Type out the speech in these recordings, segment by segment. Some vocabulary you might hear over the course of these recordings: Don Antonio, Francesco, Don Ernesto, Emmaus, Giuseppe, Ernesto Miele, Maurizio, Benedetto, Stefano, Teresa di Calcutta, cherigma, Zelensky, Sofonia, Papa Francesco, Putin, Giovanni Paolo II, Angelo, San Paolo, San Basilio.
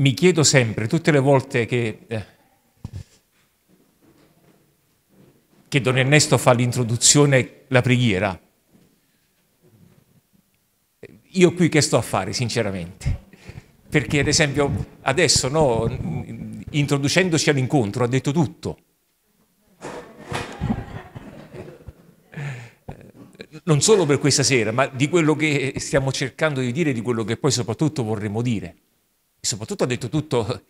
mi chiedo sempre, tutte le volte che Don Ernesto fa l'introduzione, la preghiera, io qui che sto a fare, sinceramente? Perché ad esempio adesso, no, introducendoci all'incontro, ha detto tutto. Non solo per questa sera, ma di quello che stiamo cercando di dire, di quello che poi soprattutto vorremmo dire. E soprattutto ha detto tutto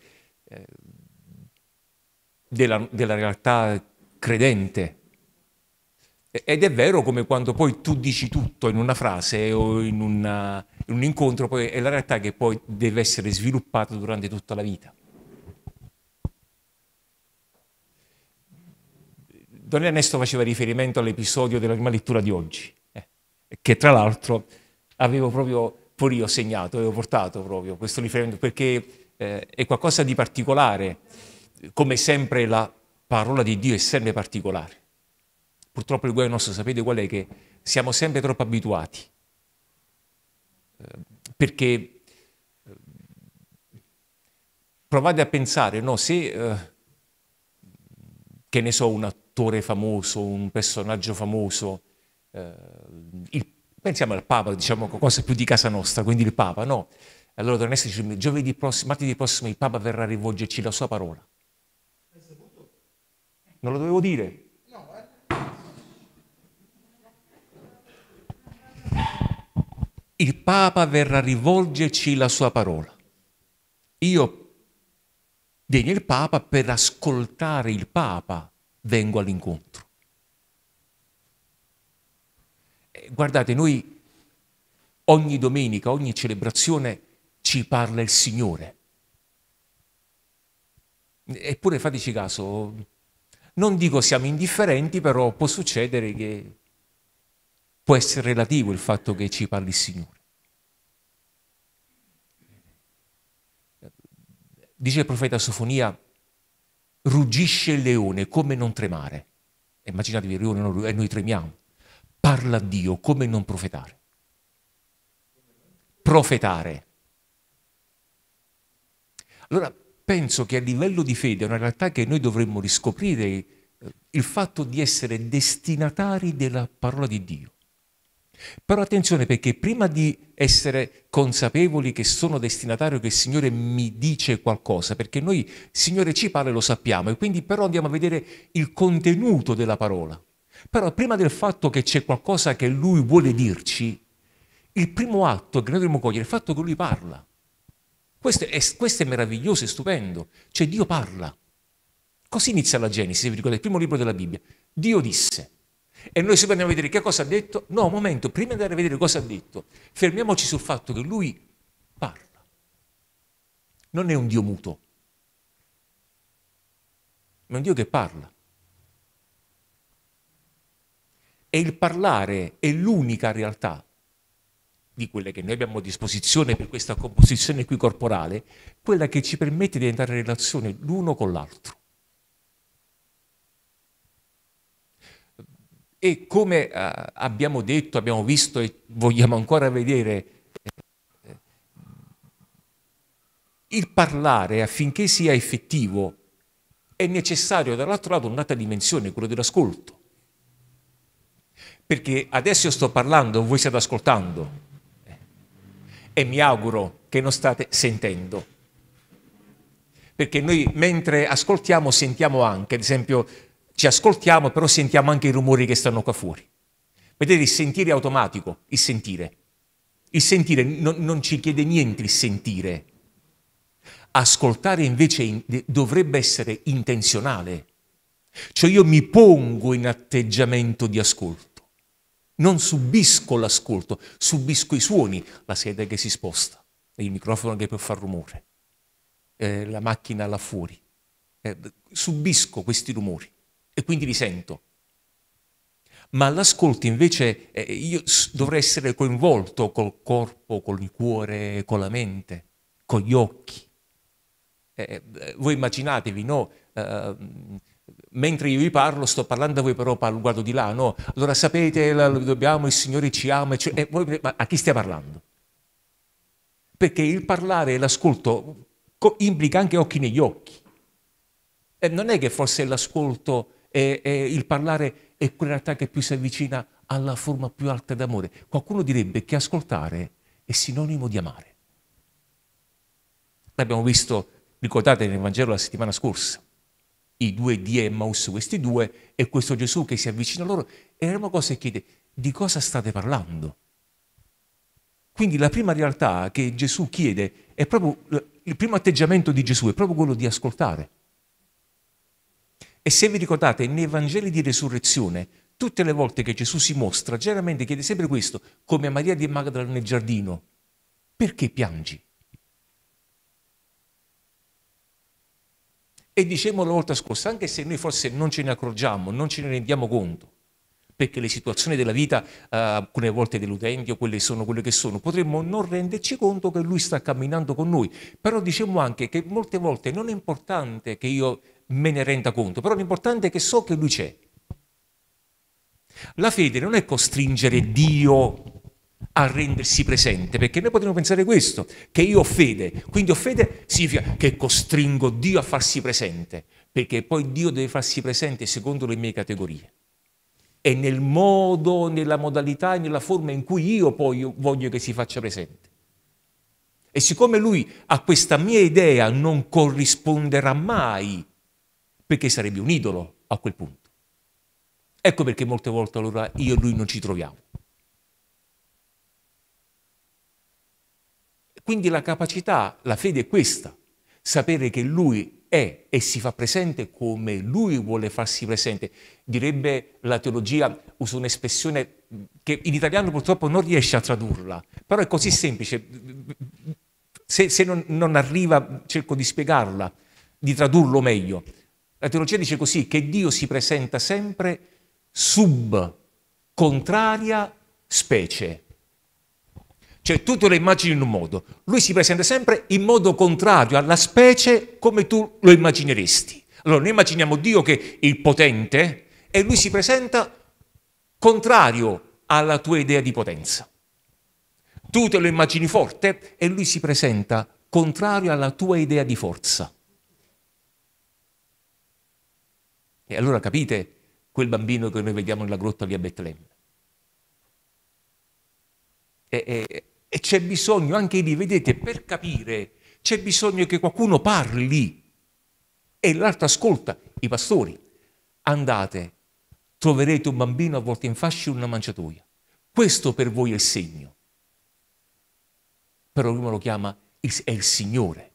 della realtà credente. Ed è vero come quando poi tu dici tutto in una frase o in un incontro, poi è la realtà che poi deve essere sviluppata durante tutta la vita. Don Ernesto faceva riferimento all'episodio della prima lettura di oggi, che tra l'altro avevo proprio pure io segnato, avevo portato proprio questo riferimento, perché è qualcosa di particolare. Come sempre la parola di Dio è sempre particolare. Purtroppo il guaio nostro, sapete qual è? Che siamo sempre troppo abituati, perché provate a pensare, no, se, che ne so, una famoso, un personaggio famoso, pensiamo al Papa, diciamo qualcosa più di casa nostra, quindi il Papa, no? Allora Don Ernesto dice, giovedì prossimo, martedì prossimo il Papa verrà a rivolgerci la sua parola. Non lo dovevo dire? No, il Papa verrà a rivolgerci la sua parola. Io viene il Papa per ascoltare il Papa. Vengo all'incontro. Guardate, noi ogni domenica, ogni celebrazione ci parla il Signore. Eppure fateci caso, non dico siamo indifferenti, però può succedere che può essere relativo il fatto che ci parli il Signore. Dice il profeta Sofonia: ruggisce il leone, come non tremare? Immaginatevi il leone e noi tremiamo. Parla a Dio, come non profetare? Profetare. Allora, penso che a livello di fede è una realtà che noi dovremmo riscoprire, il fatto di essere destinatari della parola di Dio. Però attenzione, perché prima di essere consapevoli che sono destinatario, che il Signore mi dice qualcosa, perché noi il Signore ci parla e lo sappiamo, e quindi però andiamo a vedere il contenuto della parola. Però prima del fatto che c'è qualcosa che Lui vuole dirci, il primo atto che noi dovremmo cogliere è il fatto che Lui parla. Questo è meraviglioso e stupendo, cioè Dio parla. Così inizia la Genesi, vi ricordate, il primo libro della Bibbia. Dio disse. E noi se andiamo a vedere che cosa ha detto, no, un momento, prima di andare a vedere cosa ha detto, fermiamoci sul fatto che Lui parla. Non è un Dio muto, ma è un Dio che parla. E il parlare è l'unica realtà di quelle che noi abbiamo a disposizione per questa composizione qui corporale, quella che ci permette di entrare in relazione l'uno con l'altro. E come abbiamo detto, abbiamo visto e vogliamo ancora vedere, il parlare affinché sia effettivo è necessario dall'altro lato un'altra dimensione, quella dell'ascolto. Perché adesso io sto parlando, voi state ascoltando e mi auguro che non state sentendo. Perché noi mentre ascoltiamo sentiamo anche, ad esempio, ci ascoltiamo, però sentiamo anche i rumori che stanno qua fuori. Vedete, il sentire è automatico, il sentire. Il sentire non ci chiede niente, il sentire. Ascoltare invece dovrebbe essere intenzionale. Cioè io mi pongo in atteggiamento di ascolto. Non subisco l'ascolto, subisco i suoni. La sedia che si sposta, il microfono che può far rumore, la macchina là fuori. Subisco questi rumori. E quindi li sento. Ma l'ascolto invece io dovrei essere coinvolto col corpo, col cuore, con la mente, con gli occhi. Voi immaginatevi, no? Mentre io vi parlo, sto parlando a voi, però guardo di là, no? Allora sapete, dobbiamo, il Signore ci ama, cioè, voi, ma a chi stai parlando? Perché il parlare e l'ascolto implica anche occhi negli occhi. E non è che forse l'ascolto e il parlare è quella realtà che più si avvicina alla forma più alta d'amore. Qualcuno direbbe che ascoltare è sinonimo di amare. L'abbiamo visto, ricordate, nel Vangelo la settimana scorsa, i due di Emmaus, questi due, e questo Gesù che si avvicina a loro, e la prima cosa chiede: di cosa state parlando? Quindi la prima realtà che Gesù chiede è proprio, il primo atteggiamento di Gesù è proprio quello di ascoltare. E se vi ricordate, nei Vangeli di Resurrezione, tutte le volte che Gesù si mostra, generalmente chiede sempre questo, come a Maria di Magdala nel giardino: perché piangi? E dicevamo la volta scorsa, anche se noi forse non ce ne accorgiamo, non ce ne rendiamo conto, perché le situazioni della vita, alcune volte deludenti, o quelle sono quelle che sono, potremmo non renderci conto che Lui sta camminando con noi. Però diciamo anche che molte volte non è importante che io me ne renda conto, però l'importante è che so che Lui c'è. La fede non è costringere Dio a rendersi presente, perché noi potremmo pensare questo, che io ho fede, quindi ho fede significa che costringo Dio a farsi presente, perché poi Dio deve farsi presente secondo le mie categorie e nel modo, nella modalità e nella forma in cui io poi voglio che si faccia presente. E siccome Lui a questa mia idea non corrisponderà mai, perché sarebbe un idolo a quel punto. Ecco perché molte volte allora io e Lui non ci troviamo. Quindi la capacità, la fede è questa, sapere che Lui è e si fa presente come Lui vuole farsi presente. Direbbe la teologia, uso un'espressione che in italiano purtroppo non riesce a tradurla, però è così semplice, se non arriva cerco di spiegarla, di tradurlo meglio. La teologia dice così, che Dio si presenta sempre sub contraria specie, cioè tu te lo immagini in un modo, Lui si presenta sempre in modo contrario alla specie come tu lo immagineresti. Allora noi immaginiamo Dio che è il potente e Lui si presenta contrario alla tua idea di potenza, tu te lo immagini forte e Lui si presenta contrario alla tua idea di forza. E allora capite quel bambino che noi vediamo nella grotta lì a Betlemme. E c'è bisogno, anche lì, vedete, per capire, c'è bisogno che qualcuno parli e l'altro ascolta. I pastori: andate, troverete un bambino avvolto in fasci in una mangiatoia. Questo per voi è il segno. Però uno lo chiama, è il Signore.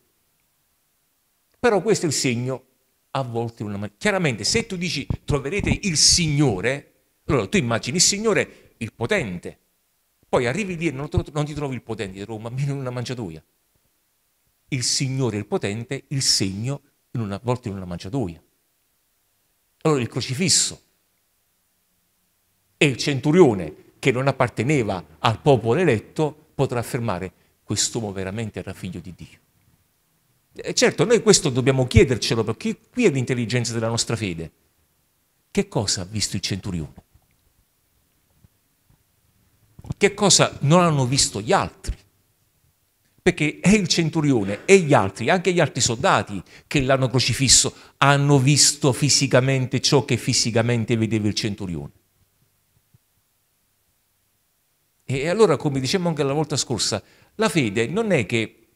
Però questo è il segno avvolto in una mangiatoia. Chiaramente, se tu dici troverete il Signore, allora tu immagini il Signore, il potente. Poi arrivi lì e non ti trovi il potente, ti trovi un bambino in una mangiatoia. Il Signore, il potente, il segno avvolto in una mangiatoia. Allora il crocifisso e il centurione che non apparteneva al popolo eletto potrà affermare: quest'uomo veramente era figlio di Dio. Certo, noi questo dobbiamo chiedercelo, perché qui è l'intelligenza della nostra fede. Che cosa ha visto il centurione? Che cosa non hanno visto gli altri? Perché è il centurione e gli altri, anche gli altri soldati che l'hanno crocifisso, hanno visto fisicamente ciò che fisicamente vedeva il centurione. E allora, come dicevamo anche la volta scorsa, la fede non è che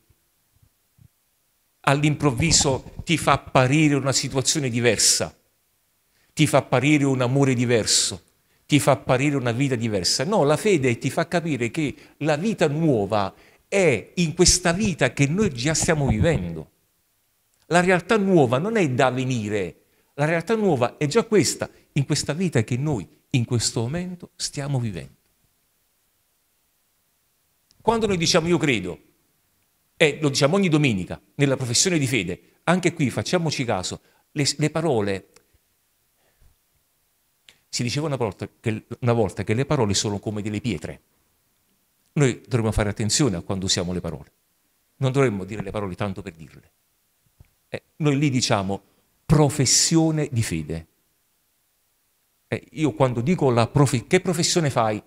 all'improvviso ti fa apparire una situazione diversa, ti fa apparire un amore diverso, ti fa apparire una vita diversa. No, la fede ti fa capire che la vita nuova è in questa vita che noi già stiamo vivendo. La realtà nuova non è da venire, la realtà nuova è già questa, in questa vita che noi in questo momento stiamo vivendo. Quando noi diciamo io credo, e lo diciamo ogni domenica, nella professione di fede, anche qui facciamoci caso, le parole, si diceva una volta che le parole sono come delle pietre. Noi dovremmo fare attenzione a quando usiamo le parole, non dovremmo dire le parole tanto per dirle. Noi lì diciamo professione di fede. Io quando dico che professione fai?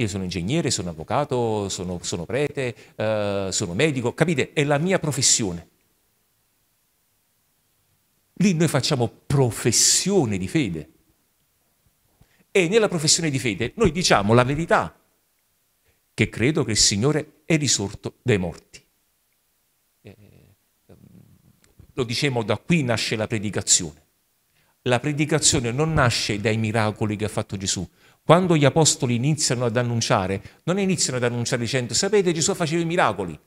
Io sono ingegnere, sono avvocato, sono prete, sono medico, capite? È la mia professione. Lì noi facciamo professione di fede. E nella professione di fede noi diciamo la verità, che credo che il Signore è risorto dai morti. Lo diciamo, da qui nasce la predicazione. La predicazione non nasce dai miracoli che ha fatto Gesù. Quando gli apostoli iniziano ad annunciare, non iniziano ad annunciare dicendo: sapete, Gesù faceva i miracoli,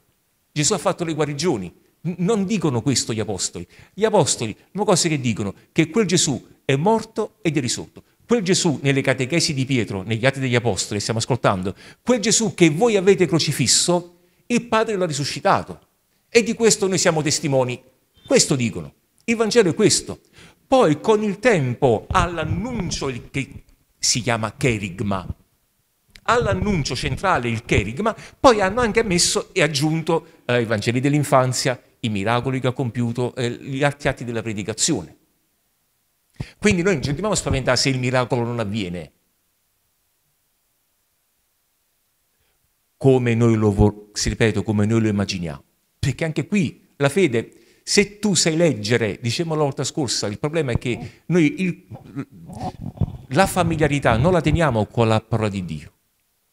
Gesù ha fatto le guarigioni. Non dicono questo gli apostoli. Gli apostoli, una cosa che dicono, che quel Gesù è morto ed è risorto. Quel Gesù, nelle catechesi di Pietro, negli Atti degli Apostoli, stiamo ascoltando, quel Gesù che voi avete crocifisso, il Padre lo ha risuscitato. E di questo noi siamo testimoni. Questo dicono. Il Vangelo è questo. Poi con il tempo, all'annuncio che si chiama cherigma, all'annuncio centrale il cherigma, poi hanno anche messo e aggiunto i Vangeli dell'infanzia, i miracoli che ha compiuto, gli atti della predicazione. Quindi noi non ci dobbiamo spaventare se il miracolo non avviene. Come noi lo, si ripeto, come noi lo immaginiamo. Perché anche qui la fede... Se tu sai leggere, dicevamo la volta scorsa, il problema è che noi la familiarità non la teniamo con la parola di Dio,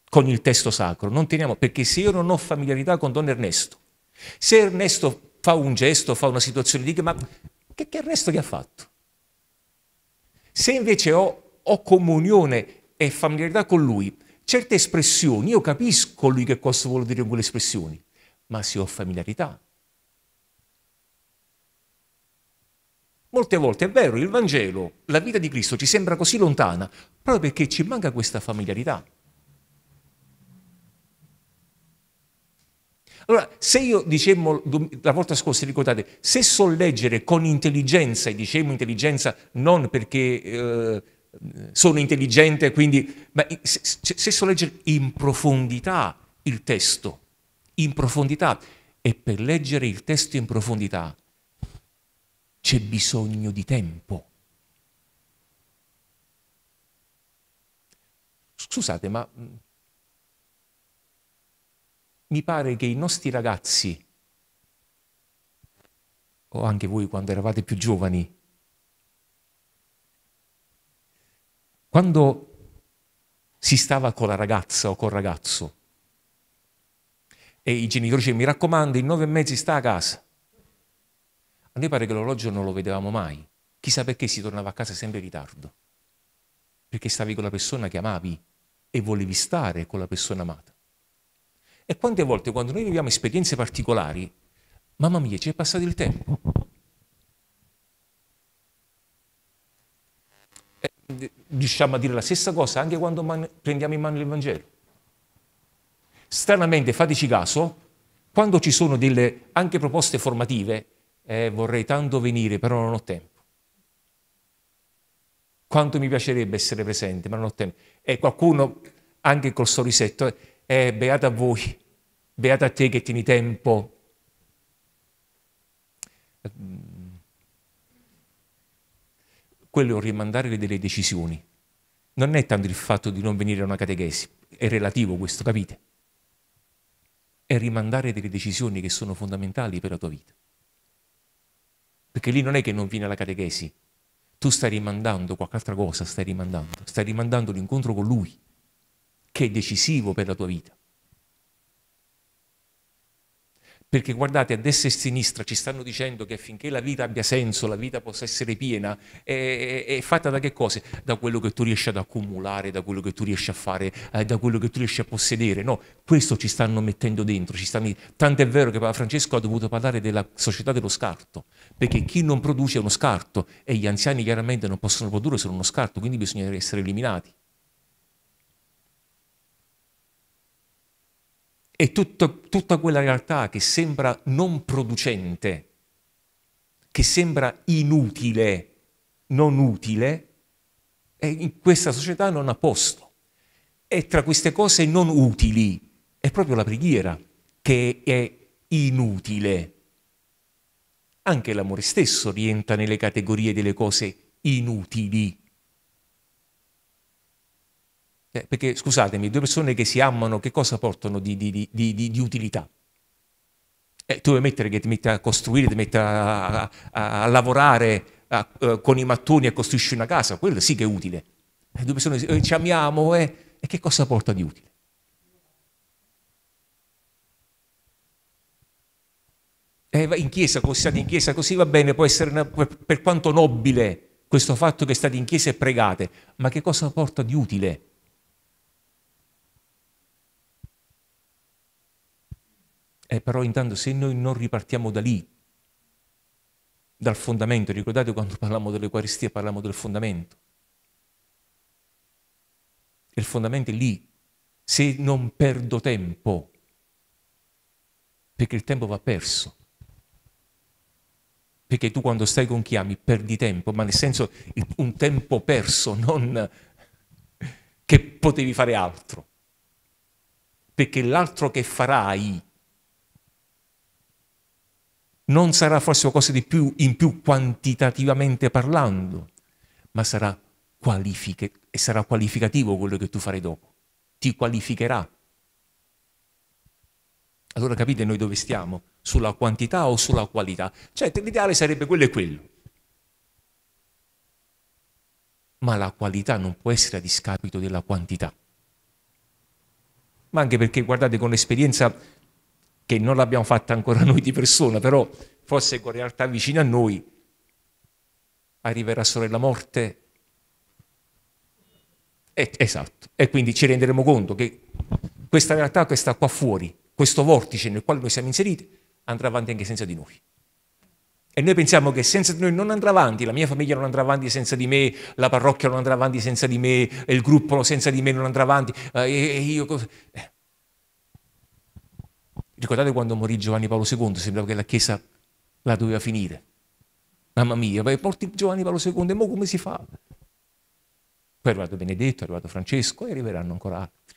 con il testo sacro, non teniamo, perché se io non ho familiarità con Don Ernesto, se Ernesto fa un gesto, fa una situazione, dico: ma che Ernesto che ha fatto? Se invece ho comunione e familiarità con lui, certe espressioni, io capisco lui che cosa vuol dire con quelle espressioni, ma se ho familiarità. Molte volte è vero, il Vangelo, la vita di Cristo ci sembra così lontana, proprio perché ci manca questa familiarità. Allora, se io, dicemmo la volta scorsa, ricordate, se so leggere con intelligenza, e dicemmo intelligenza non perché sono intelligente, quindi, ma se so leggere in profondità il testo, in profondità, e per leggere il testo in profondità, c'è bisogno di tempo. Scusate, ma mi pare che i nostri ragazzi, o anche voi quando eravate più giovani, quando si stava con la ragazza o col ragazzo e i genitori dicevano: mi raccomando, il 9:30 sta a casa. A noi pare che l'orologio non lo vedevamo mai. Chissà perché si tornava a casa sempre in ritardo. Perché stavi con la persona che amavi e volevi stare con la persona amata. E quante volte quando noi viviamo esperienze particolari, mamma mia, ci è passato il tempo. Riusciamo a dire la stessa cosa anche quando prendiamo in mano il Vangelo. Stranamente, fateci caso, quando ci sono delle anche proposte formative, vorrei tanto venire, però non ho tempo. Quanto mi piacerebbe essere presente, ma non ho tempo. E qualcuno, anche col sorrisetto, beata a voi, beata a te che tieni tempo. Quello è rimandare delle decisioni. Non è tanto il fatto di non venire a una catechesi, è relativo questo, capite? È rimandare delle decisioni che sono fondamentali per la tua vita. Perché lì non è che non viene la catechesi, tu stai rimandando qualche altra cosa, stai rimandando l'incontro con Lui, che è decisivo per la tua vita. Perché guardate, a destra e a sinistra ci stanno dicendo che affinché la vita abbia senso, la vita possa essere piena, è fatta da che cose? Da quello che tu riesci ad accumulare, da quello che tu riesci a fare, da quello che tu riesci a possedere. No, questo ci stanno mettendo dentro. Tanto è vero che Papa Francesco ha dovuto parlare della società dello scarto, perché chi non produce è uno scarto, e gli anziani chiaramente non possono produrre, sono uno scarto, quindi bisogna essere eliminati. E tutta quella realtà che sembra non producente, che sembra inutile, non utile, in questa società non ha posto. E tra queste cose non utili è proprio la preghiera, che è inutile. Anche l'amore stesso rientra nelle categorie delle cose inutili. Perché, scusatemi, due persone che si amano, che cosa portano di utilità? Tu devi mettere che ti metti a costruire, ti metti a lavorare con i mattoni e costruisci una casa, quello sì che è utile. Due persone ci amiamo e che cosa porta di utile? In chiesa, siate in chiesa così, va bene, può essere per quanto nobile questo fatto che state in chiesa e pregate, ma che cosa porta di utile? Però intanto se noi non ripartiamo da lì, dal fondamento, ricordate quando parliamo dell'Eucaristia parliamo del fondamento. Il fondamento è lì, se non perdo tempo, perché il tempo va perso. Perché tu quando stai con chi ami perdi tempo, ma nel senso un tempo perso, non che potevi fare altro. Perché l'altro che farai non sarà forse qualcosa di più in più quantitativamente parlando, ma sarà qualificativo quello che tu farai dopo. Ti qualificherà. Allora capite noi dove stiamo? Sulla quantità o sulla qualità? Cioè l'ideale sarebbe quello e quello. Ma la qualità non può essere a discapito della quantità. Ma anche perché, guardate, con l'esperienza che non l'abbiamo fatta ancora noi di persona, però forse con realtà vicina a noi, arriverà solo la morte. Esatto, e quindi ci renderemo conto che questa realtà che sta qua fuori, questo vortice nel quale noi siamo inseriti, andrà avanti anche senza di noi. E noi pensiamo che senza di noi non andrà avanti, la mia famiglia non andrà avanti senza di me, la parrocchia non andrà avanti senza di me, il gruppo senza di me non andrà avanti, Ricordate quando morì Giovanni Paolo II, sembrava che la Chiesa la doveva finire. Mamma mia, porti Giovanni Paolo II, e mo come si fa? Poi è arrivato Benedetto, è arrivato Francesco e arriveranno ancora altri.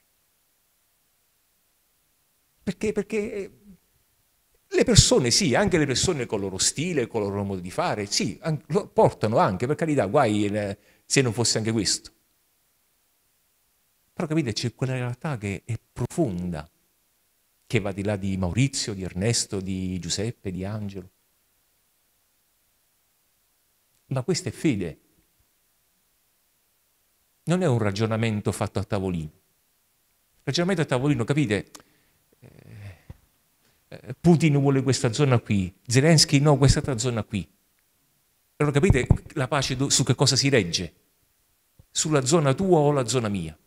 Perché? Perché le persone sì, anche le persone con il loro stile, con il loro modo di fare, sì, lo portano anche, per carità, guai se non fosse anche questo. Però capite, c'è quella realtà che è profonda, che va di là di Maurizio, di Ernesto, di Giuseppe, di Angelo. Ma questa è fede. Non è un ragionamento fatto a tavolino. Il ragionamento a tavolino, capite? Putin vuole questa zona qui, Zelensky no, quest'altra zona qui. Allora capite la pace su che cosa si regge? Sulla zona tua o la zona mia?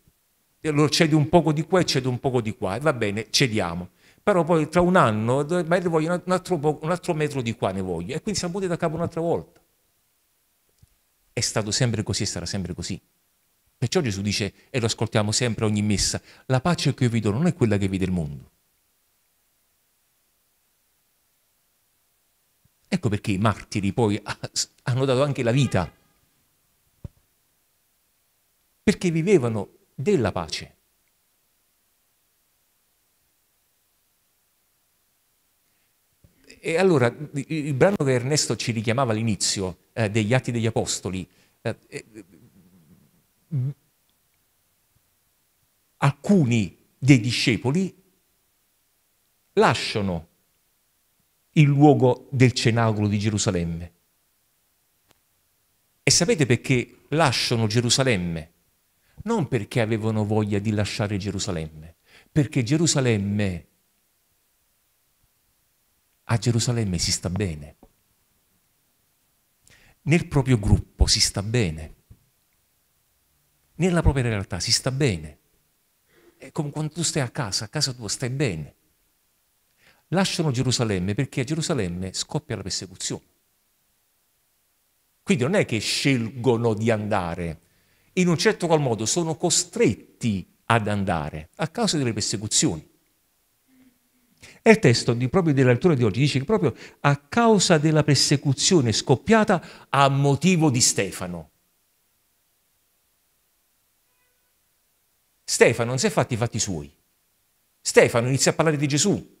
E allora cedi un poco di qua e cedi un poco di qua, e va bene, cediamo. Però poi tra un anno voglio un altro metro di qua, ne voglio, e quindi siamo venuti da capo un'altra volta. È stato sempre così e sarà sempre così. Perciò Gesù dice, e lo ascoltiamo sempre a ogni messa, la pace che io vi do non è quella che vede il mondo. Ecco perché i martiri poi hanno dato anche la vita, perché vivevano della pace. E allora il brano che Ernesto ci richiamava all'inizio degli Atti degli Apostoli alcuni dei discepoli lasciano il luogo del cenacolo di Gerusalemme. E sapete perché lasciano Gerusalemme? Non perché avevano voglia di lasciare Gerusalemme, perché a Gerusalemme si sta bene. Nel proprio gruppo si sta bene. Nella propria realtà si sta bene. È come quando tu stai a casa tua stai bene. Lasciano Gerusalemme perché a Gerusalemme scoppia la persecuzione. Quindi non è che scelgono di andare. In un certo qual modo sono costretti ad andare a causa delle persecuzioni. E il testo proprio della lettura di oggi dice che proprio a causa della persecuzione scoppiata a motivo di Stefano. Stefano non si è fatto i fatti suoi. Stefano inizia a parlare di Gesù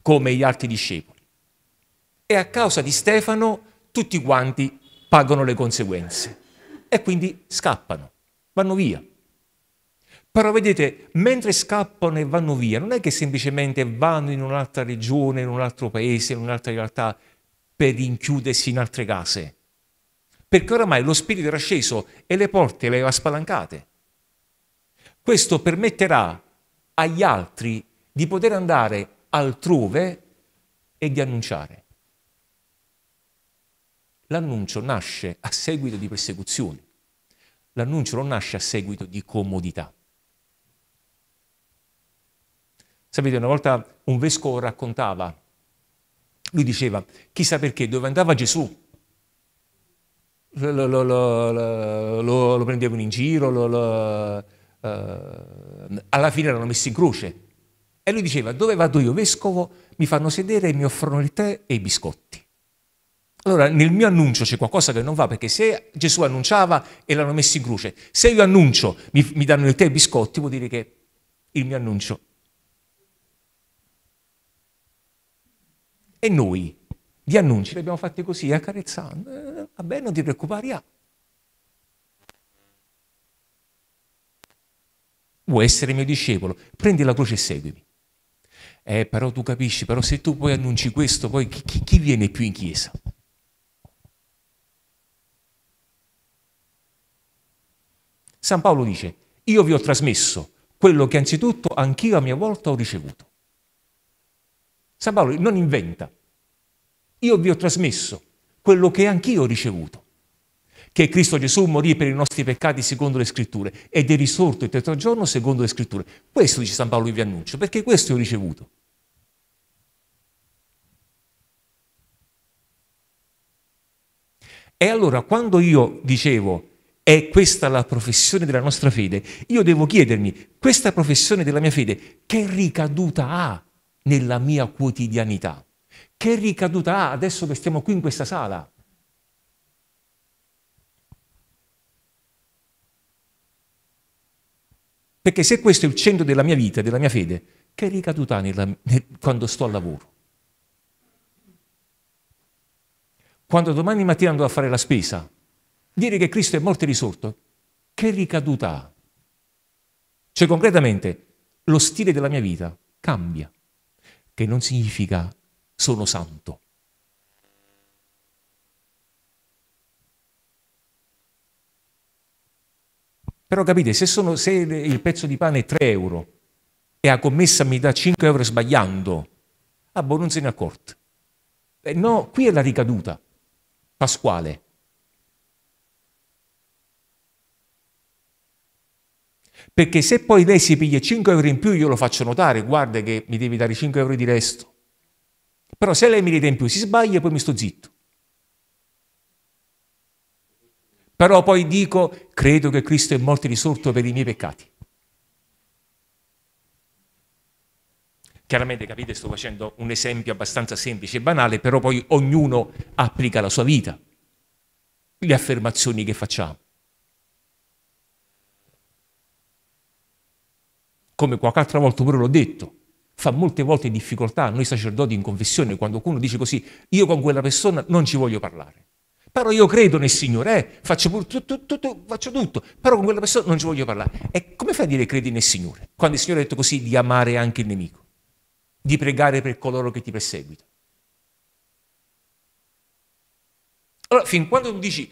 come gli altri discepoli. E a causa di Stefano tutti quanti pagano le conseguenze e quindi scappano. vanno via. Però vedete, mentre scappano e vanno via, non è che semplicemente vanno in un'altra regione, in un altro paese, in un'altra realtà per rinchiudersi in altre case. Perché oramai lo spirito era sceso e le porte le aveva spalancate. Questo permetterà agli altri di poter andare altrove e di annunciare. L'annuncio nasce a seguito di persecuzioni. L'annuncio non nasce a seguito di comodità. Sapete, una volta un vescovo raccontava, lui diceva, chissà perché, dove andava Gesù, lo prendevano in giro, alla fine erano messi in croce. E lui diceva, dove vado io, vescovo, mi fanno sedere e mi offrono il tè e i biscotti. Allora, nel mio annuncio c'è qualcosa che non va, perché se Gesù annunciava e l'hanno messo in croce, se io annuncio, mi danno il tè e i biscotti, vuol dire che il mio annuncio. E noi, gli annunci li abbiamo fatti così, accarezzando, vabbè, non ti preoccupare, ah. Vuoi essere mio discepolo? Prendi la croce e seguimi. Però tu capisci, però se tu poi annunci questo, poi chi viene più in chiesa? San Paolo dice, io vi ho trasmesso quello che anzitutto anch'io a mia volta ho ricevuto. San Paolo non inventa, io vi ho trasmesso quello che anch'io ho ricevuto, che Cristo Gesù morì per i nostri peccati secondo le scritture ed è risorto il terzo giorno secondo le scritture. Questo dice San Paolo, io vi annuncio, perché questo ho ricevuto. E allora quando io dicevo, è questa la professione della nostra fede, io devo chiedermi, questa professione della mia fede, che ricaduta ha nella mia quotidianità? Che ricaduta ha adesso che stiamo qui in questa sala? Perché se questo è il centro della mia vita, della mia fede, che ricaduta ha quando sto al lavoro? Quando domani mattina andrò a fare la spesa, dire che Cristo è morto e risorto, che ricaduta ha? Cioè concretamente, lo stile della mia vita cambia, che non significa sono santo. Però capite, se il pezzo di pane è 3 euro e la commessa mi dà 5 euro sbagliando, ah boh, non se ne è accorto. No, qui è la ricaduta pasquale. Perché se poi lei si piglia 5 euro in più, io lo faccio notare, guarda che mi devi dare 5 euro di resto. Però se lei mi dà in più, si sbaglia e poi mi sto zitto. Però poi dico, credo che Cristo è morto e risorto per i miei peccati. Chiaramente, capite, sto facendo un esempio abbastanza semplice e banale, però poi ognuno applica la sua vita, le affermazioni che facciamo. Come qualche altra volta pure l'ho detto, fa molte volte difficoltà a noi sacerdoti in confessione quando qualcuno dice così, io con quella persona non ci voglio parlare, però io credo nel Signore, faccio pure tutto, però con quella persona non ci voglio parlare. E come fai a dire credi nel Signore? Quando il Signore ha detto così di amare anche il nemico, di pregare per coloro che ti perseguitano. Allora, fin quando tu dici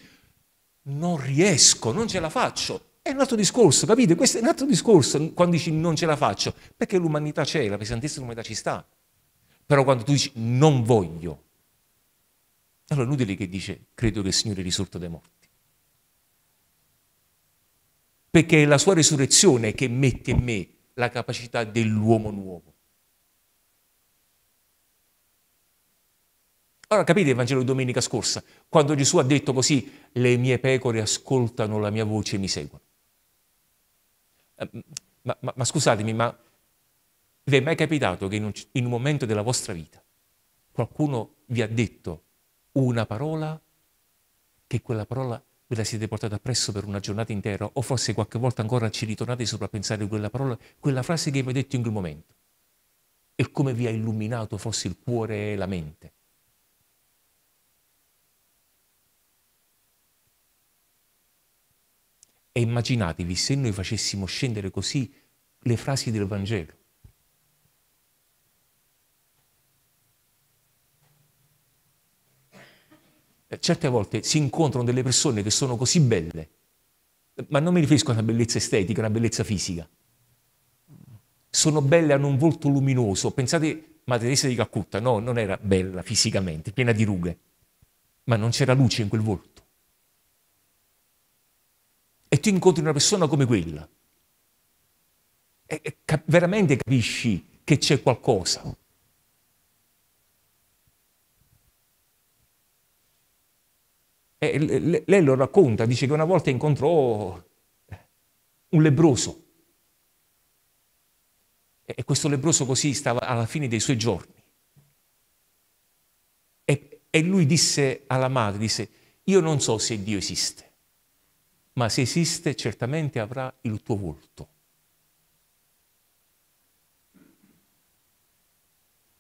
non riesco, non ce la faccio, è un altro discorso, capite? Questo è un altro discorso quando dici non ce la faccio, perché l'umanità c'è, la pesantezza dell'umanità ci sta. Però quando tu dici non voglio, allora è inutile che dice credo che il Signore è risorto dai morti. Perché è la sua resurrezione che mette in me la capacità dell'uomo nuovo. Allora capite il Vangelo di domenica scorsa, quando Gesù ha detto così, le mie pecore ascoltano la mia voce e mi seguono. Ma scusatemi, ma vi è mai capitato che in un momento della vostra vita qualcuno vi ha detto una parola che quella parola ve la siete portata appresso per una giornata intera, o forse qualche volta ancora ci ritornate sopra a pensare quella parola, quella frase che vi ha detto in quel momento e come vi ha illuminato forse il cuore e la mente? E immaginatevi se noi facessimo scendere così le frasi del Vangelo. Certe volte si incontrano delle persone che sono così belle, ma non mi riferisco a una bellezza estetica, a una bellezza fisica. Sono belle, hanno un volto luminoso. Pensate, ma Teresa di Calcutta, no, non era bella fisicamente, piena di rughe, ma non c'era luce in quel volto. E tu incontri una persona come quella e veramente capisci che c'è qualcosa. E lei lo racconta, dice che una volta incontrò un lebbroso e questo lebbroso così stava alla fine dei suoi giorni e lui disse alla madre, disse: io non so se Dio esiste, ma se esiste certamente avrà il tuo volto.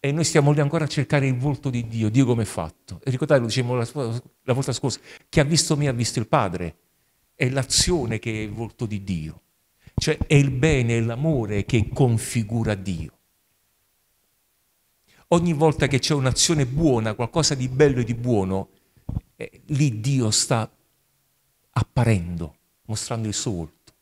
E noi stiamo lì ancora a cercare il volto di Dio. Dio come è fatto? E ricordate, lo dicevamo la volta scorsa, chi ha visto me ha visto il Padre. È l'azione che è il volto di Dio. Cioè è il bene, è l'amore che configura Dio. Ogni volta che c'è un'azione buona, qualcosa di bello e di buono, lì Dio sta apparendo, mostrando il suo volto.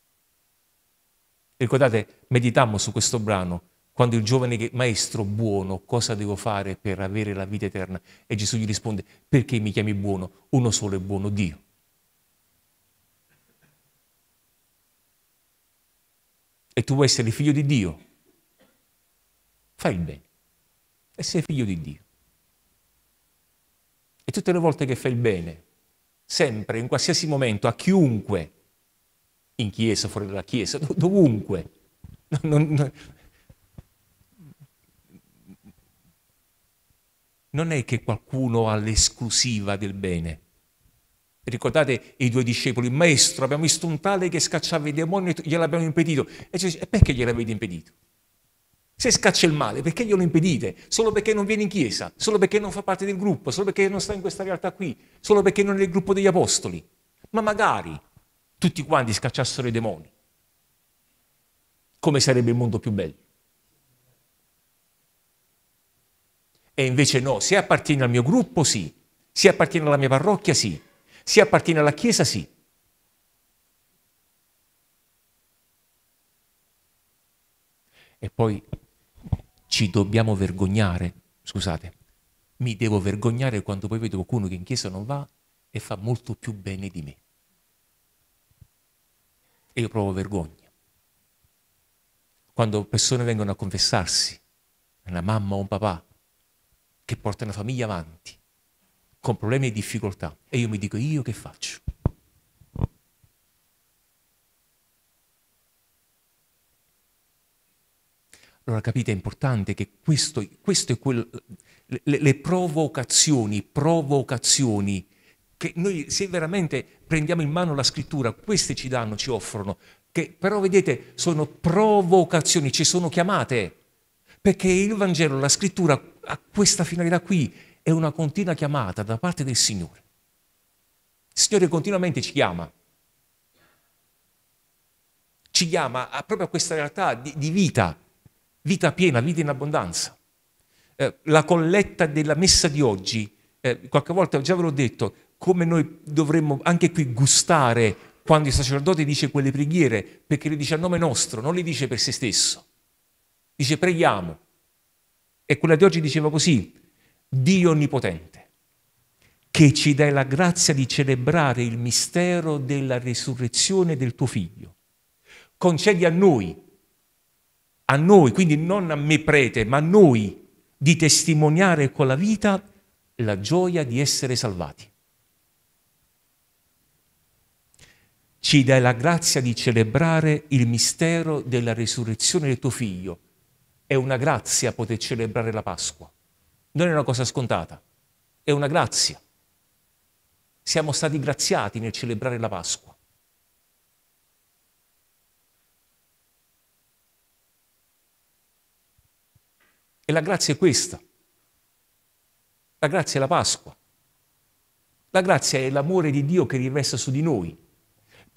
E ricordate, meditammo su questo brano, quando il giovane chiede: maestro buono, cosa devo fare per avere la vita eterna? E Gesù gli risponde: perché mi chiami buono? Uno solo è buono, Dio. E tu vuoi essere figlio di Dio? Fai il bene. E sei figlio di Dio. E tutte le volte che fai il bene, sempre, in qualsiasi momento, a chiunque, in chiesa, fuori dalla chiesa, dovunque, non è che qualcuno ha l'esclusiva del bene. Ricordate i due discepoli: maestro, abbiamo visto un tale che scacciava i demoni e gliel'abbiamo impedito. E dice: perché gliel'avete impedito? Se scaccia il male, perché glielo impedite? Solo perché non viene in chiesa, solo perché non fa parte del gruppo, solo perché non sta in questa realtà qui, solo perché non è nel gruppo degli apostoli. Ma magari tutti quanti scacciassero i demoni. Come sarebbe il mondo più bello? E invece no, se appartiene al mio gruppo sì, se appartiene alla mia parrocchia sì, se appartiene alla chiesa sì. E poi ci dobbiamo vergognare, scusate, mi devo vergognare quando poi vedo qualcuno che in chiesa non va e fa molto più bene di me. E io provo vergogna. Quando persone vengono a confessarsi, una mamma o un papà, che porta una famiglia avanti, con problemi e difficoltà. E io mi dico: io che faccio? Allora capite, è importante che questo è quello, le provocazioni, che noi, se veramente prendiamo in mano la scrittura, queste ci danno, ci offrono, che però vedete, sono provocazioni, ci sono chiamate, perché il Vangelo, la scrittura, a questa finalità qui è una continua chiamata da parte del Signore. Il Signore continuamente ci chiama proprio a questa realtà di vita piena, vita in abbondanza. La colletta della messa di oggi, qualche volta già ve l'ho detto, come noi dovremmo anche qui gustare quando il sacerdote dice quelle preghiere, perché le dice a nome nostro, non le dice per se stesso, dice preghiamo. E quella di oggi diceva così: Dio Onnipotente, che ci dai la grazia di celebrare il mistero della resurrezione del tuo Figlio, concedi a noi, quindi non a me prete, ma a noi, di testimoniare con la vita la gioia di essere salvati. Ci dai la grazia di celebrare il mistero della resurrezione del tuo Figlio. È una grazia poter celebrare la Pasqua. Non è una cosa scontata, è una grazia. Siamo stati graziati nel celebrare la Pasqua. E la grazia è questa. La grazia è la Pasqua. La grazia è l'amore di Dio che riversa su di noi.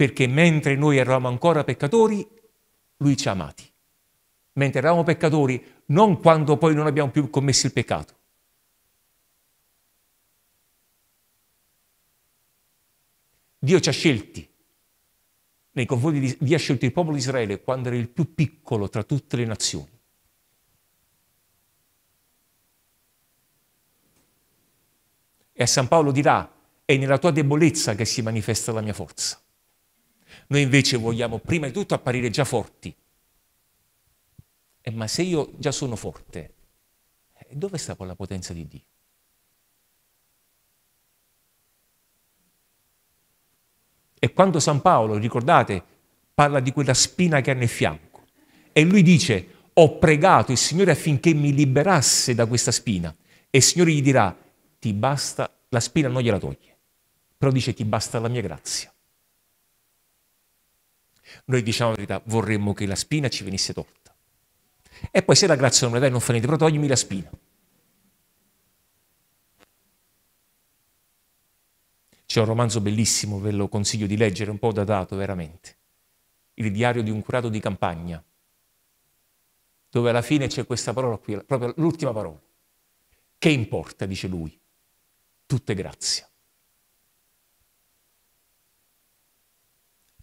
perché mentre noi eravamo ancora peccatori, Lui ci ha amati. Mentre eravamo peccatori, non quando poi non abbiamo più commesso il peccato. Dio ci ha scelti, nei confronti di Dio ha scelto il popolo di Israele quando era il più piccolo tra tutte le nazioni. E a San Paolo dirà, è nella tua debolezza che si manifesta la mia forza. Noi invece vogliamo prima di tutto apparire già forti. Ma se io già sono forte, dove sta poi la potenza di Dio? E quando San Paolo, ricordate, parla di quella spina che ha nel fianco, e lui dice, ho pregato il Signore affinché mi liberasse da questa spina, e il Signore gli dirà, ti basta, la spina non gliela toglie, però dice, ti basta la mia grazia. Noi diciamo la verità, vorremmo che la spina ci venisse tolta. E poi se la grazia non me la dai, non fa niente, però toglimi la spina. C'è un romanzo bellissimo, ve lo consiglio di leggere, un po' datato veramente. Il diario di un curato di campagna, dove alla fine c'è questa parola qui, proprio l'ultima parola. Che importa, dice lui, tutto è grazia.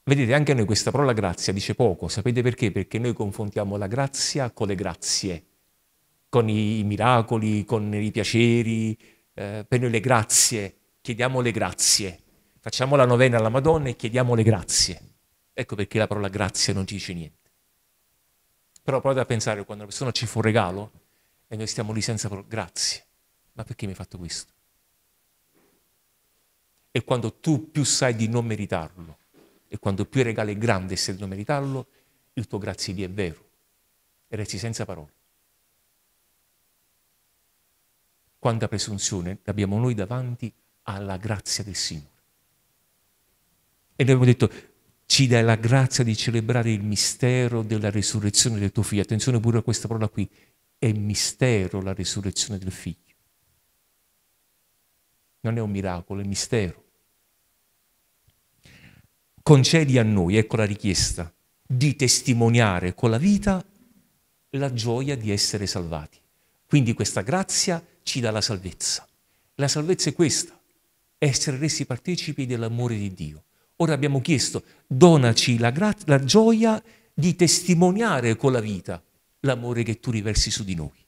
Vedete, anche noi questa parola grazia dice poco, sapete perché? Perché noi confondiamo la grazia con le grazie, con i miracoli, con i piaceri, per noi le grazie. Chiediamo le grazie, facciamo la novena alla Madonna e chiediamo le grazie. Ecco perché la parola grazia non ci dice niente. Però provate a pensare quando una persona ci fa un regalo e noi stiamo lì senza parole, grazie, ma perché mi hai fatto questo? E quando tu più sai di non meritarlo, e quando più il regalo è grande se di non meritarlo, il tuo grazie di è vero e resti senza parole. Quanta presunzione abbiamo noi davanti alla grazia del Signore. E noi abbiamo detto, ci dai la grazia di celebrare il mistero della resurrezione del tuo figlio. Attenzione pure a questa parola qui, è mistero la resurrezione del figlio. Non è un miracolo, è mistero. Concedi a noi, ecco la richiesta, di testimoniare con la vita la gioia di essere salvati. Quindi questa grazia ci dà la salvezza. La salvezza è questa. Essere resi partecipi dell'amore di Dio. Ora abbiamo chiesto, donaci la gioia di testimoniare con la vita l'amore che tu riversi su di noi.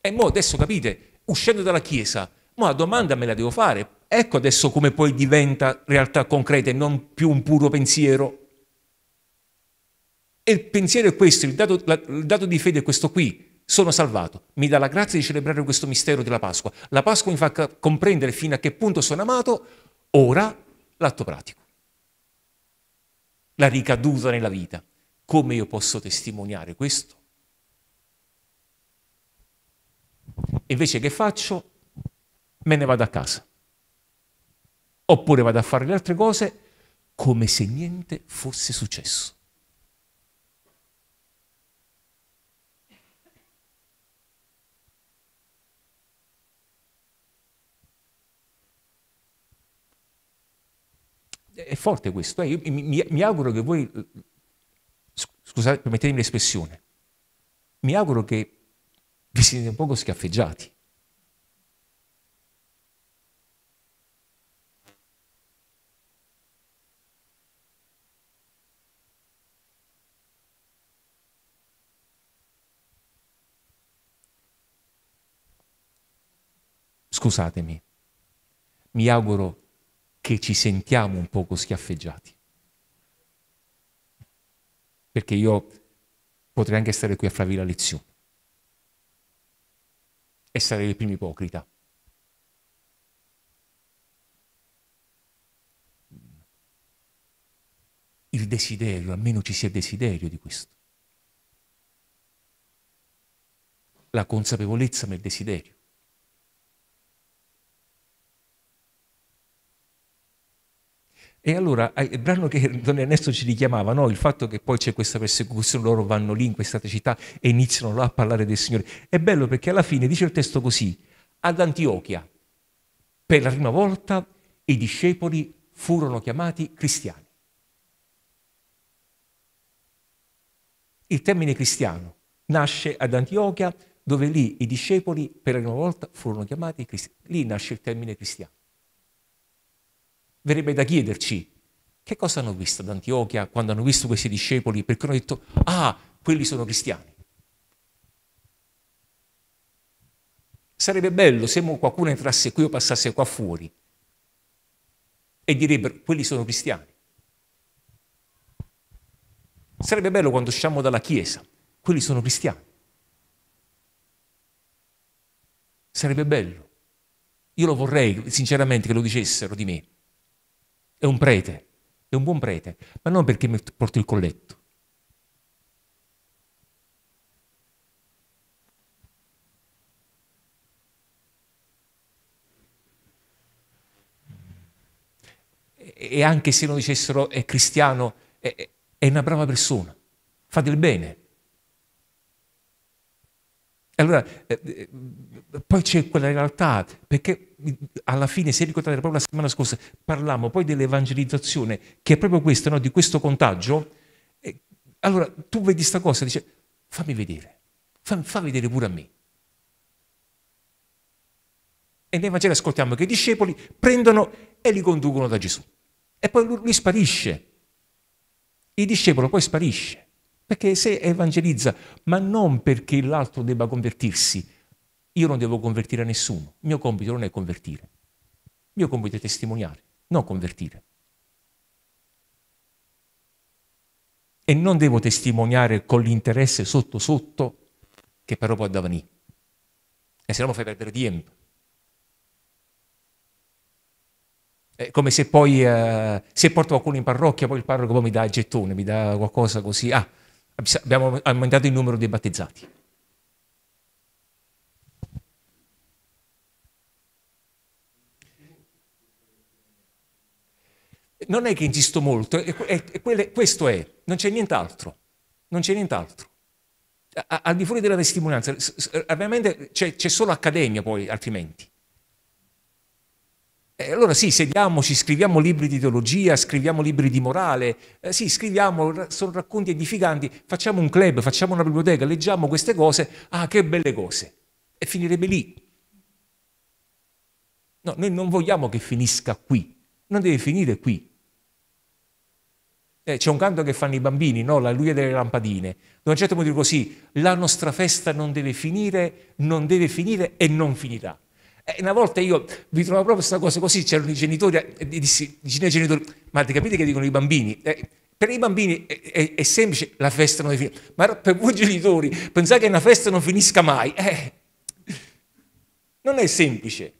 E mo adesso capite, uscendo dalla Chiesa, mo la domanda me la devo fare. Ecco adesso come poi diventa realtà concreta e non più un puro pensiero. E il pensiero è questo, il dato di fede è questo qui. Sono salvato, mi dà la grazia di celebrare questo mistero della Pasqua. La Pasqua mi fa comprendere fino a che punto sono amato, ora l'atto pratico. La ricaduta nella vita. Come io posso testimoniare questo? Invece che faccio? Me ne vado a casa. Oppure vado a fare le altre cose come se niente fosse successo. È forte questo, io mi auguro che voi, scusate, permettetemi l'espressione, mi auguro che vi siete un poco schiaffeggiati. Scusatemi, mi auguro che ci sentiamo un poco schiaffeggiati. Perché io potrei anche stare qui a farvi la lezione e sarei il primo ipocrita. Il desiderio, almeno ci sia desiderio di questo. La consapevolezza nel desiderio. E allora, il brano che Don Ernesto ci richiamava, no? Il fatto che poi c'è questa persecuzione, loro vanno lì in questa città e iniziano là a parlare del Signore. È bello perché alla fine dice il testo così, ad Antiochia, per la prima volta i discepoli furono chiamati cristiani. Il termine cristiano nasce ad Antiochia, dove lì i discepoli per la prima volta furono chiamati cristiani. Lì nasce il termine cristiano. Verrebbe da chiederci che cosa hanno visto ad Antiochia quando hanno visto questi discepoli, perché hanno detto, ah, quelli sono cristiani. Sarebbe bello se qualcuno entrasse qui o passasse qua fuori e direbbero, quelli sono cristiani. Sarebbe bello quando usciamo dalla Chiesa, quelli sono cristiani. Sarebbe bello. Io lo vorrei, sinceramente, che lo dicessero di me. È un prete, è un buon prete, ma non perché mi porto il colletto. E anche se non dicessero è cristiano, è una brava persona, fa del bene. Allora, poi c'è quella realtà, perché alla fine, se ricordate, proprio la settimana scorsa parlammo poi dell'evangelizzazione, che è proprio questo, no? Di questo contagio. Allora, tu vedi questa cosa, dici, fammi vedere, fa vedere pure a me. E nel Vangelo ascoltiamo che i discepoli prendono e li conducono da Gesù. E poi lui sparisce. Il discepolo poi sparisce. Perché se evangelizza, ma non perché l'altro debba convertirsi. Io non devo convertire nessuno. Il mio compito non è convertire. Il mio compito è testimoniare, non convertire. E non devo testimoniare con l'interesse sotto sotto, che però può avvenire. E se no mi fai perdere tempo. È come se poi, se porto qualcuno in parrocchia, poi il parroco poi mi dà il gettone, mi dà qualcosa così. Ah, abbiamo aumentato il numero dei battezzati. Non è che insisto molto, questo è, non c'è nient'altro, non c'è nient'altro. Al di fuori della testimonianza, ovviamente c'è solo accademia poi, altrimenti. Allora sì, sediamoci, scriviamo libri di teologia, scriviamo libri di morale, sì, scriviamo, sono racconti edificanti, facciamo un club, facciamo una biblioteca, leggiamo queste cose, ah, che belle cose, e finirebbe lì. No, noi non vogliamo che finisca qui, non deve finire qui. C'è un canto che fanno i bambini, no? L'alluia delle lampadine, da un certo punto dico così, la nostra festa non deve finire, non deve finire e non finirà. Una volta io mi trovavo proprio questa cosa così, c'erano i genitori, e dissi ai genitori, ma capite che dicono i bambini? Per i bambini è semplice, la festa non finisce, ma per voi genitori pensate che una festa non finisca mai, non è semplice.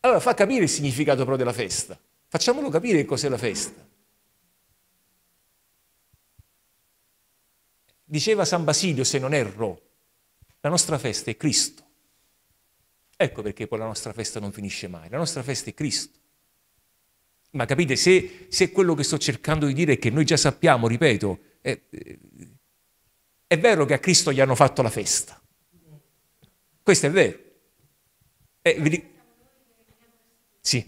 Allora fa capire il significato però della festa, facciamolo capire che cos'è la festa. Diceva San Basilio, se non erro, la nostra festa è Cristo. Ecco perché poi la nostra festa non finisce mai, la nostra festa è Cristo. Ma capite, se quello che sto cercando di dire è che noi già sappiamo, ripeto, è vero che a Cristo gli hanno fatto la festa. Questo è vero. Sì.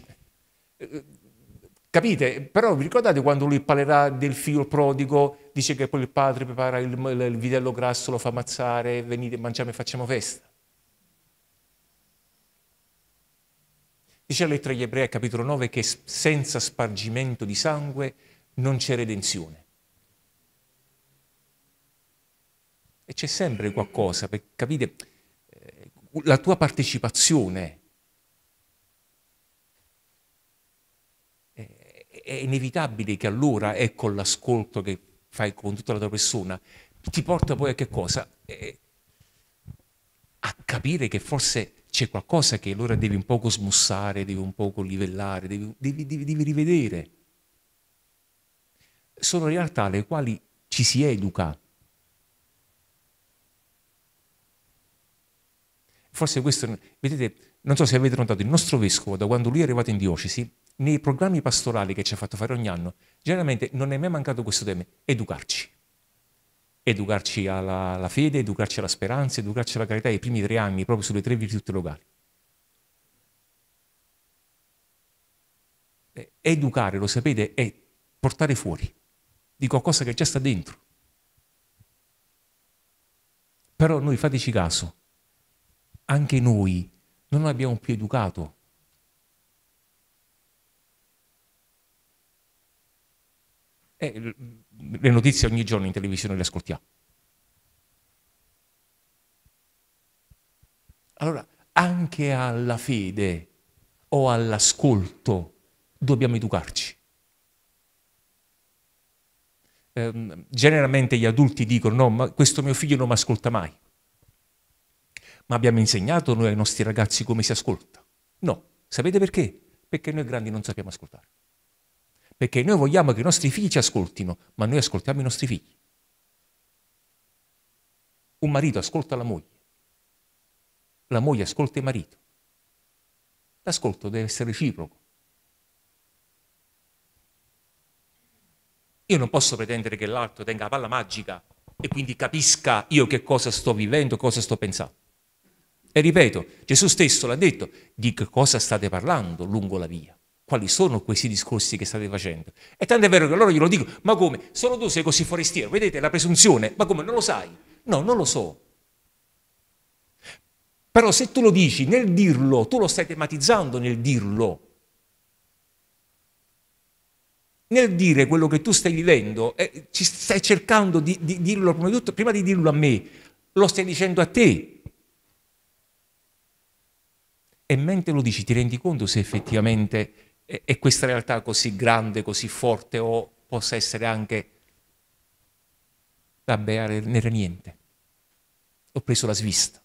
Capite? Però vi ricordate quando lui parlerà del figlio prodigo, dice che poi il padre prepara il vitello grasso, lo fa ammazzare, venite, mangiamo e facciamo festa. Dice la lettera agli Ebrei, capitolo 9, che senza spargimento di sangue non c'è redenzione. E c'è sempre qualcosa, per capire la tua partecipazione è inevitabile che allora, ecco l'ascolto che fai con tutta la tua persona, ti porta poi a che cosa? A capire che forse c'è qualcosa che allora devi un poco smussare, devi un poco livellare, devi rivedere. Sono realtà alle quali ci si educa. Forse questo, vedete, non so se avete notato, il nostro vescovo, da quando lui è arrivato in diocesi, nei programmi pastorali che ci ha fatto fare ogni anno, generalmente non è mai mancato questo tema, educarci. Educarci alla fede, educarci alla speranza, educarci alla carità, i primi 3 anni proprio sulle 3 virtù teologali. Educare, lo sapete, è portare fuori di qualcosa che già sta dentro. Però noi, fateci caso, anche noi non abbiamo più educato. Le notizie ogni giorno in televisione le ascoltiamo. Allora, anche alla fede o all'ascolto dobbiamo educarci. Generalmente gli adulti dicono: no, ma questo mio figlio non mi ascolta mai. Ma abbiamo insegnato noi ai nostri ragazzi come si ascolta? No. Sapete perché? Perché noi grandi non sappiamo ascoltare. Perché noi vogliamo che i nostri figli ci ascoltino, ma noi ascoltiamo i nostri figli. Un marito ascolta la moglie ascolta il marito. L'ascolto deve essere reciproco. Io non posso pretendere che l'altro tenga la palla magica e quindi capisca io che cosa sto vivendo, cosa sto pensando. E ripeto, Gesù stesso l'ha detto: di che cosa state parlando lungo la via? Quali sono questi discorsi che state facendo? E tanto è vero che loro glielo dico: ma come, solo tu sei così forestiero? Vedete la presunzione? Ma come, non lo sai? No, non lo so. Però se tu lo dici, nel dirlo, tu lo stai tematizzando nel dirlo. Nel dire quello che tu stai vivendo, ci stai cercando di dirlo prima di tutto, prima di dirlo a me, lo stai dicendo a te. E mentre lo dici ti rendi conto se effettivamente è questa realtà così grande, così forte, o possa essere anche, vabbè, non era niente, ho preso la svista.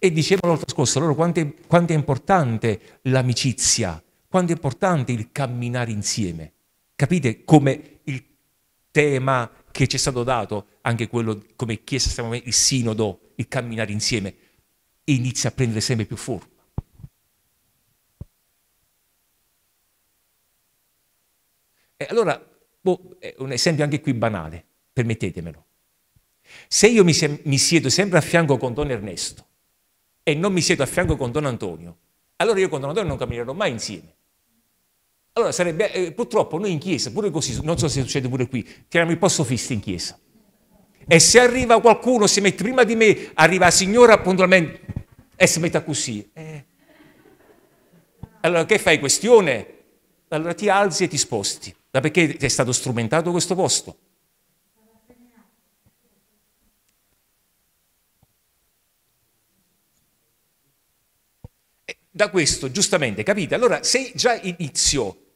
E dicevo l'altro scorso, allora, quanto è importante l'amicizia, quanto è importante il camminare insieme. Capite come il tema che ci è stato dato, anche quello come Chiesa, stiamo il sinodo, il camminare insieme, e inizia a prendere sempre più forma. E allora, è un esempio anche qui banale, permettetemelo. Se io mi siedo sempre a fianco con Don Ernesto e non mi siedo a fianco con Don Antonio, allora io con Don Antonio non camminerò mai insieme. Allora sarebbe, purtroppo noi in Chiesa, pure così, non so se succede pure qui, tiriamo il posto fisso in Chiesa. E se arriva qualcuno, si mette prima di me, arriva la signora puntualmente e si mette a così. Allora che fai questione? Allora ti alzi e ti sposti. Ma perché ti è stato strumentato questo posto? Da questo, giustamente, capite? Allora se già inizio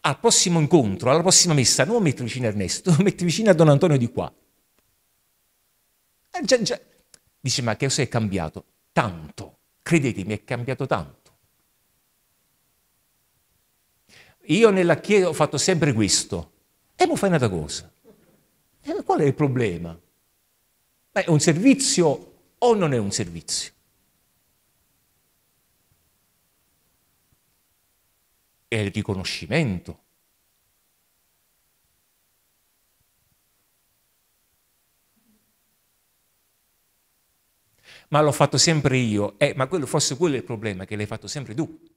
al prossimo incontro, alla prossima messa, non metti vicino a Ernesto, metti vicino a Don Antonio di qua. Già. Dice: ma che cosa è cambiato? Tanto, credetemi, è cambiato tanto. Io nella Chiesa ho fatto sempre questo e non fai un'altra cosa. Qual è il problema? Ma è un servizio o non è un servizio? È il riconoscimento. Ma l'ho fatto sempre io, ma quello, forse quello è il problema, che l'hai fatto sempre tu.